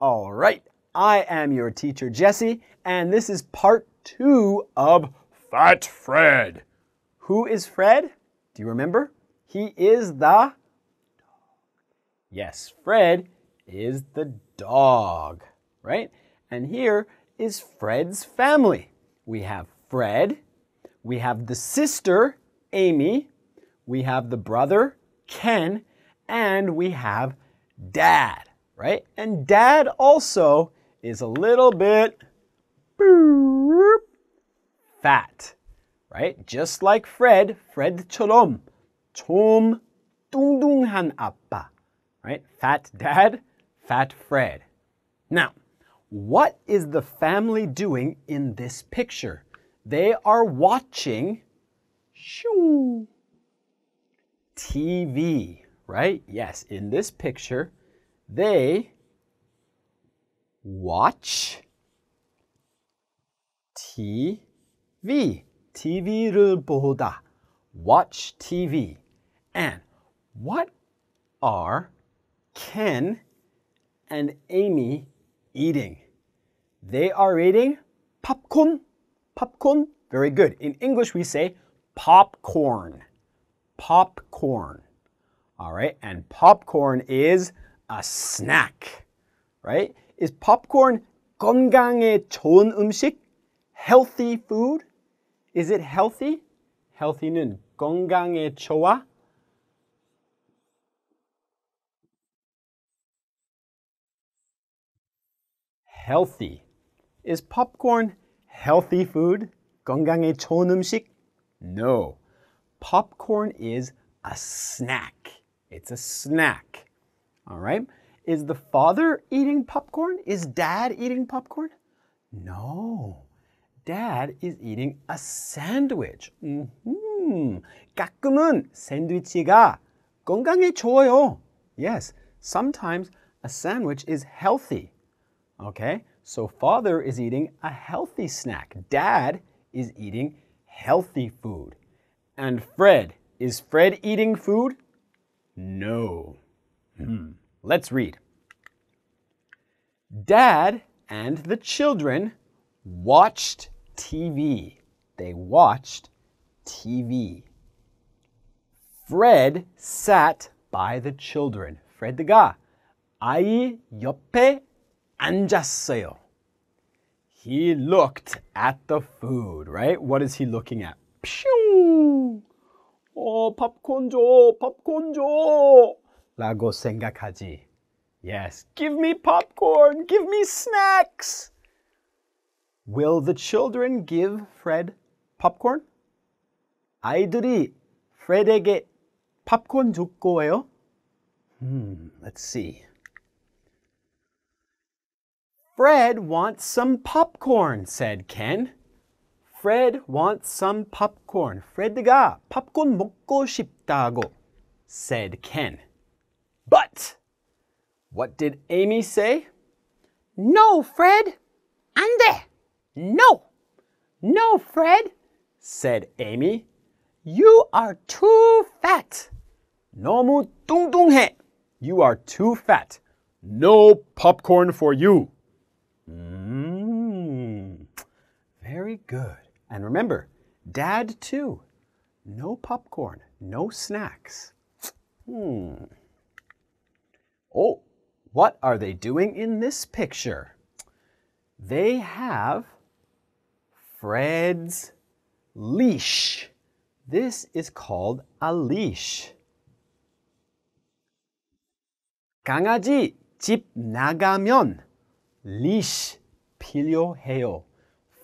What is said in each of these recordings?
All right, I am your teacher, Jesse, and this is part 2 of Fat Fred. Who is Fred? Do you remember? He is the dog. Yes, Fred is the dog, right? And here is Fred's family. We have Fred, we have the sister, Amy, we have the brother, Ken, and we have Dad, right? And Dad also is a little bit fat, right? Just like Fred, Fred처럼 좀 뚱뚱한 아빠, right? Fat Dad, Fat Fred. Now, what is the family doing in this picture? They are watching TV, right? Yes, in this picture, they watch TV. TV를 보다. Watch TV. And what are Ken and Amy eating? They are eating popcorn. Popcorn, very good. In English, we say popcorn. Popcorn. All right, and popcorn is a snack, right? Is popcorn 건강에 좋은 음식? Healthy food? Is it healthy? Healthy는 건강에 좋아? Healthy. Is popcorn healthy food? 건강에 좋은 음식? No. Popcorn is a snack. It's a snack. All right. Is the father eating popcorn? Is Dad eating popcorn? No. Dad is eating a sandwich. 가끔은 샌드위치가 건강에 좋아요. Yes. Sometimes a sandwich is healthy. Okay. So father is eating a healthy snack. Dad is eating healthy food. And Fred, is Fred eating food? No. Let's read. Dad and the children watched TV. They watched TV. Fred sat by the children. Fred가 아이 옆에 앉았어요. He looked at the food, right? What is he looking at? 퓨! 어, 팝콘 줘, 팝콘 줘! 라고 생각하지. Yes, give me popcorn, give me snacks! Will the children give Fred popcorn? 아이들이 Fred에게 팝콘 줄 거예요? Let's see. Fred wants some popcorn, said Ken. Fred wants some popcorn. Fred가 팝콘 먹고 싶다고, said Ken. But what did Amy say? No, Fred. 안 돼. No. No, Fred, said Amy. You are too fat. 너무 뚱뚱해. You are too fat. No popcorn for you. Very good. And remember, Dad too. No popcorn, no snacks. Oh, what are they doing in this picture? They have Fred's leash. This is called a leash. 강아지 집 나가면 leash 필요해요.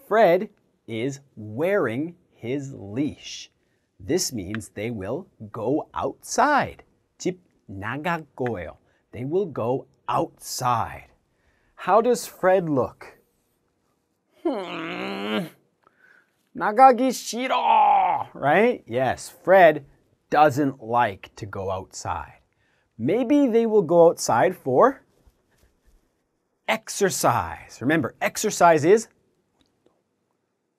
Fred is wearing his leash. This means they will go outside. 집 나갈 거예요. They will go outside. How does Fred look? 나가기 싫어, right? Yes, Fred doesn't like to go outside. Maybe they will go outside for exercise. Remember, exercise is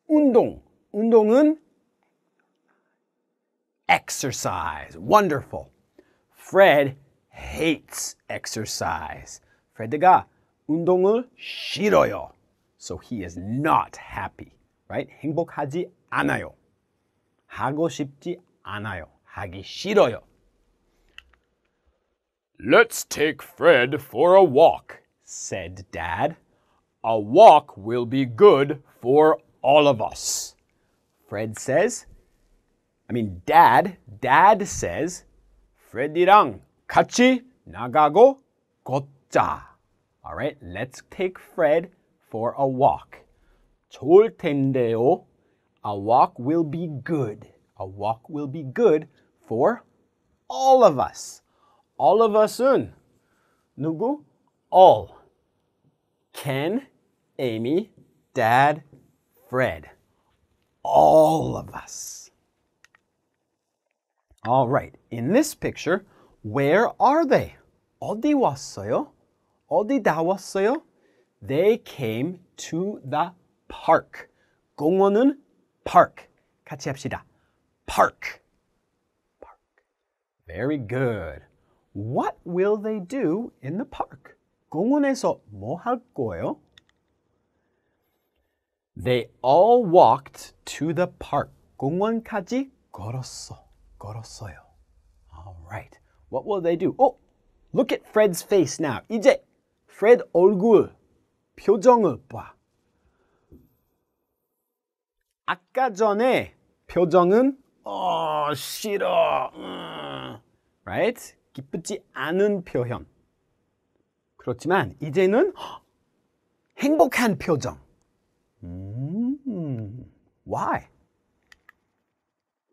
운동. 운동은 exercise. Wonderful. Fred hates exercise. Fred가 운동을 싫어요. So he is not happy, right? 행복하지 않아요. 하고 싶지 않아요. 하기 싫어요. Let's take Fred for a walk, said Dad. A walk will be good for all of us. Dad says, Fred이랑 같이 나가고 걷자. All right, let's take Fred for a walk. 좋을 텐데요. A walk will be good. A walk will be good for all of us. All of us은 누구? All. Ken, Amy, Dad, Fred. All of us. All right, in this picture, where are they? 어디 왔어요? 어디 다 왔어요? They came to the park. 공원은 park. 같이 합시다. Park. Park. Very good. What will they do in the park? 공원에서 뭐 할 거예요? They all walked to the park. 공원까지 걸었어요. All right. What will they do? Oh, look at Fred's face now. 이제 Fred 얼굴, 표정을 봐. 아까 전에 표정은 싫어. Right? 기쁘지 않은 표현. 그렇지만 이제는 행복한 표정. Why?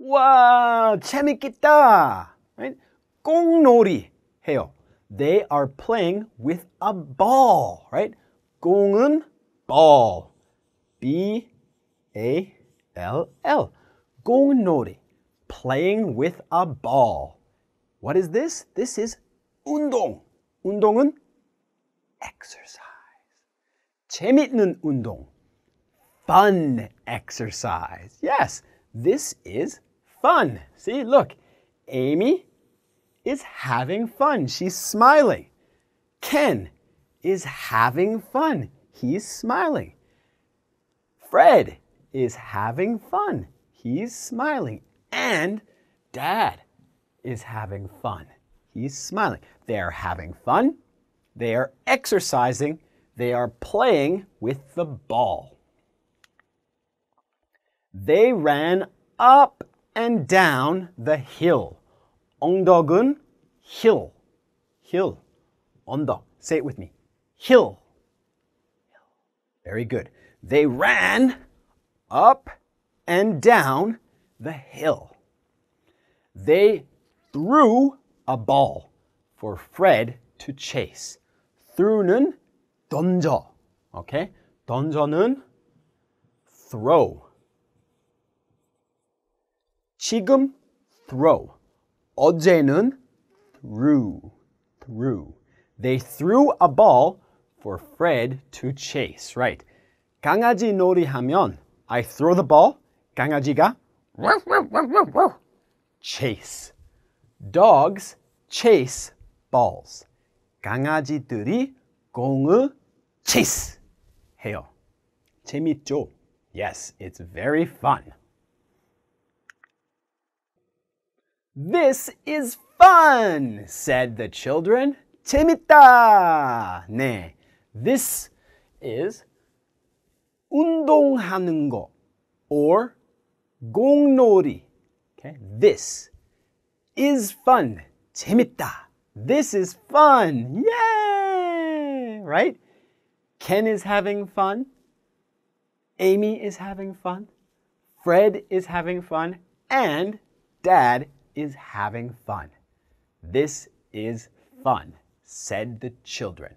와, 재밌겠다. Right? 공놀이 해요. They are playing with a ball, right? 공은 ball. B-A-L-L. 공놀이. Playing with a ball. What is this? This is 운동. 운동은 exercise. 재밌는 운동. Fun exercise. Yes, this is fun. See, look. Amy is having fun. She's smiling. Ken is having fun. He's smiling. Fred is having fun. He's smiling. And Dad is having fun. He's smiling. They are having fun. They are exercising. They are playing with the ball. They ran up and down the hill. 언덕은 hill. Hill. 언덕. Say it with me. Hill. Very good. They ran up and down the hill. They threw a ball for Fred to chase. Threw는 던져. Okay? 던져는 throw. 지금 throw. 어제는 threw. Threw. They threw a ball for Fred to chase. Right. 강아지 놀이하면 I throw the ball. 강아지가 chase. Dogs chase balls. 강아지들이 공을 chase 해요. 재밌죠? Yes, it's very fun. This is fun, said the children. 재밌다. 네. This is 운동하는 거 or 공놀이. Okay? This is fun. 재밌다. This is fun. Yay! Right? Ken is having fun. Amy is having fun. Fred is having fun. And Dad is having fun. This is fun, said the children.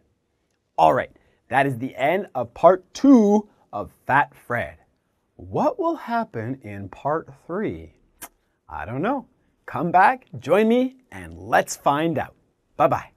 All right, that is the end of part 2 of Fat Fred. What will happen in part 3? I don't know. Come back, join me, and let's find out. Bye-bye.